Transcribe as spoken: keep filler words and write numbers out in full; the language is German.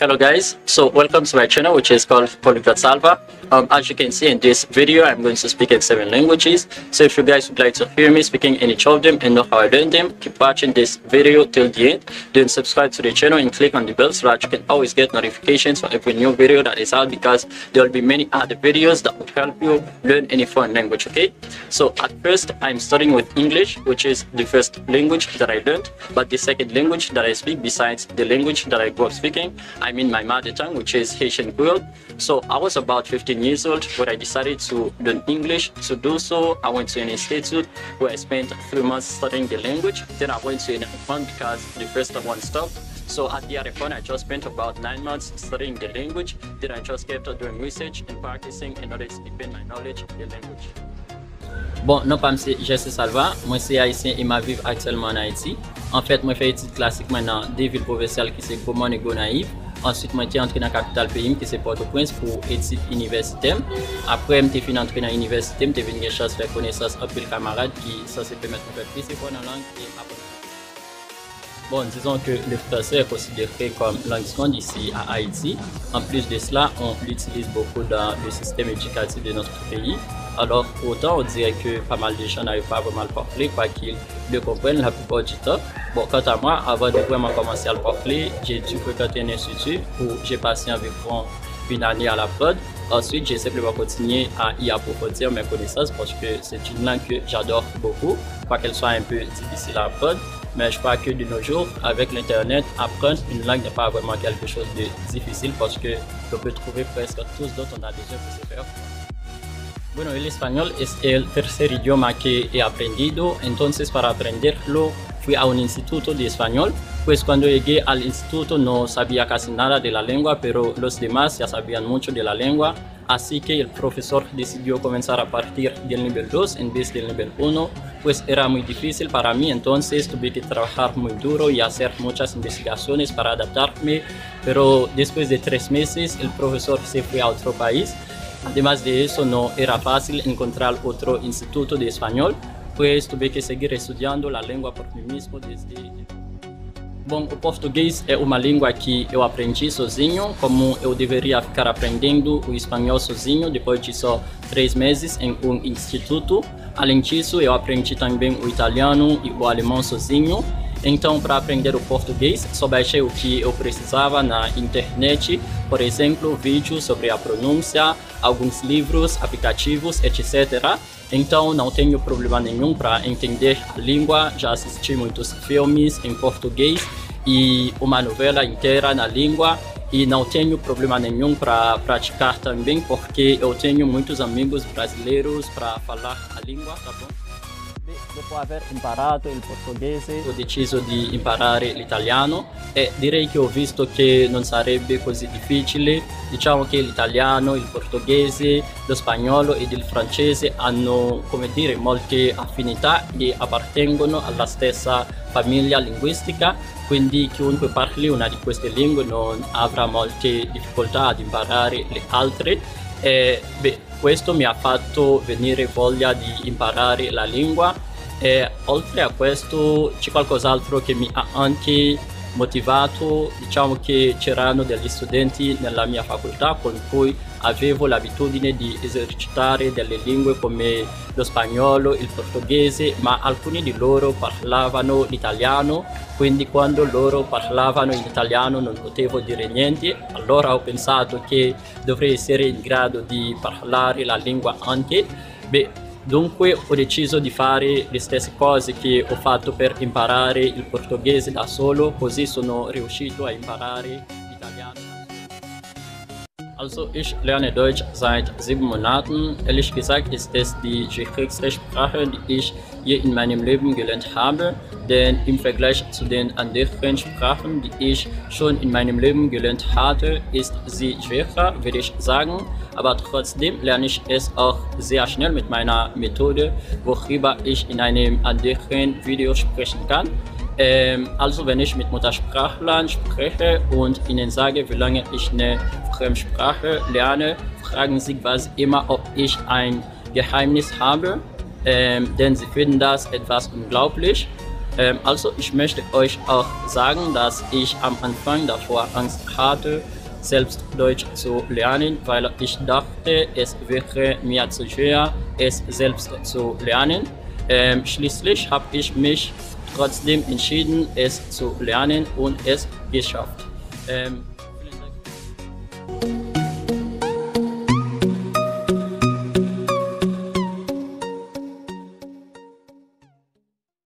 Hello guys, so welcome to my channel, which is called Polyglot Salva. Um, as you can see in this video, I'm going to speak in seven languages. So if you guys would like to hear me speaking in each of them and know how I learned them, keep watching this video till the end. Then subscribe to the channel and click on the bell so that you can always get notifications for every new video that is out, because there will be many other videos that will help you learn any foreign language, okay? So at first, I'm starting with English, which is the first language that I learned, but the second language that I speak besides the language that I grew up speaking, I mean my mother tongue, which is Haitian Creole. So I was about fifteen years old when I decided to learn English. To do so, I went to an institute where I spent three months studying the language. Then I went to another one because the first one stopped. So at the other point, I just spent about nine months studying the language. Then I just kept doing research and practicing in order to deepen my knowledge of the language. Bon, non pas monsieur, je suis Salva, moi c'est haïtien et ma vive actuellement en Haïti. En fait, moi fais études classiques maintenant dans deux villes provinciales qui c'est Goma et Gonaïve. Ensuite, moi suis entré dans la capitale pays qui c'est Port-au-Prince pour études universitaires. Après, moi suis fini entrer dans l'université, moi suis venu une chance de faire connaissance avec les camarades qui ça se permettre de faire plus de bonnes langues et apprendre. Bon, disons que le français est considéré comme langue seconde ici à Haïti. En plus de cela, on l'utilise beaucoup dans le système éducatif de notre pays. Alors autant on dirait que pas mal de gens n'arrivent pas vraiment à le parler, pas qu'ils le comprennent la plupart du temps. Bon, quant à moi, avant de vraiment commencer à le parler, j'ai dû fréquenter un institut où j'ai passé environ une année à la prod. Ensuite, j'ai simplement continué à y approfondir mes connaissances parce que c'est une langue que j'adore beaucoup, pas qu'elle soit un peu difficile à apprendre. Mais je crois que de nos jours, avec l'internet, apprendre une langue n'est pas vraiment quelque chose de difficile parce que l'on peut trouver presque tout ce dont on a déjà pu se faire. Bueno, el español es el tercer idioma que he aprendido, entonces para aprenderlo fui a un instituto de español, pues cuando llegué al instituto no sabía casi nada de la lengua, pero los demás ya sabían mucho de la lengua, así que el profesor decidió comenzar a partir del nivel dos en vez del nivel uno, pues era muy difícil para mí, entonces tuve que trabajar muy duro y hacer muchas investigaciones para adaptarme, pero después de tres meses el profesor se fue a otro país. Además de eso, no era fácil encontrar otro instituto de español, pues tuve que seguir estudiando la lengua por mí mismo desde... Bom, o português é uma língua que eu aprendi sozinho, como eu deveria ficar aprendendo o espanhol sozinho depois de só três meses em um instituto. Além disso, eu aprendi também o italiano e o alemão sozinho. Então, para aprender o português, só baixei o que eu precisava na internet, por exemplo, vídeos sobre a pronúncia, alguns livros, aplicativos, etcétera. Então, não tenho problema nenhum para entender a língua, já assisti muitos filmes em português e uma novela inteira na língua. E não tenho problema nenhum para praticar também, porque eu tenho muitos amigos brasileiros para falar a língua, tá bom? Dopo aver imparato il portoghese ho deciso di imparare l'italiano e direi che ho visto che non sarebbe così difficile. Diciamo che l'italiano, il portoghese, lo spagnolo ed il francese hanno, come dire, molte affinità e appartengono alla stessa famiglia linguistica, quindi chiunque parli una di queste lingue non avrà molte difficoltà ad imparare le altre e beh, questo mi ha fatto venire voglia di imparare la lingua e oltre a questo c'è qualcos'altro che mi ha anche motivato, diciamo che c'erano degli studenti nella mia facoltà con cui avevo l'abitudine di esercitare delle lingue come lo spagnolo, il portoghese, ma alcuni di loro parlavano l'italiano, quindi quando loro parlavano in italiano non potevo dire niente, allora ho pensato che dovrei essere in grado di parlare la lingua anche. Beh, dunque ho deciso di fare le stesse cose che ho fatto per imparare il portoghese da solo, così sono riuscito a imparare l'italiano. Also ich lerne Deutsch seit sieben Monaten. Ehrlich gesagt ist es die schwierigste Sprache, die ich je in meinem Leben gelernt habe. Denn im Vergleich zu den anderen Sprachen, die ich schon in meinem Leben gelernt hatte, ist sie schwerer, würde ich sagen. Aber trotzdem lerne ich es auch sehr schnell mit meiner Methode, worüber ich in einem anderen Video sprechen kann. Also wenn ich mit Muttersprachlern spreche und ihnen sage, wie lange ich eine Fremdsprache lerne, fragen sie quasi immer, ob ich ein Geheimnis habe, ähm, denn sie finden das etwas unglaublich. Ähm, also ich möchte euch auch sagen, dass ich am Anfang davor Angst hatte, selbst Deutsch zu lernen, weil ich dachte, es wäre mir zu schwer, es selbst zu lernen. Ähm, schließlich habe ich mich trotzdem entschieden, es zu lernen und es geschafft. Ähm, vielen Dank.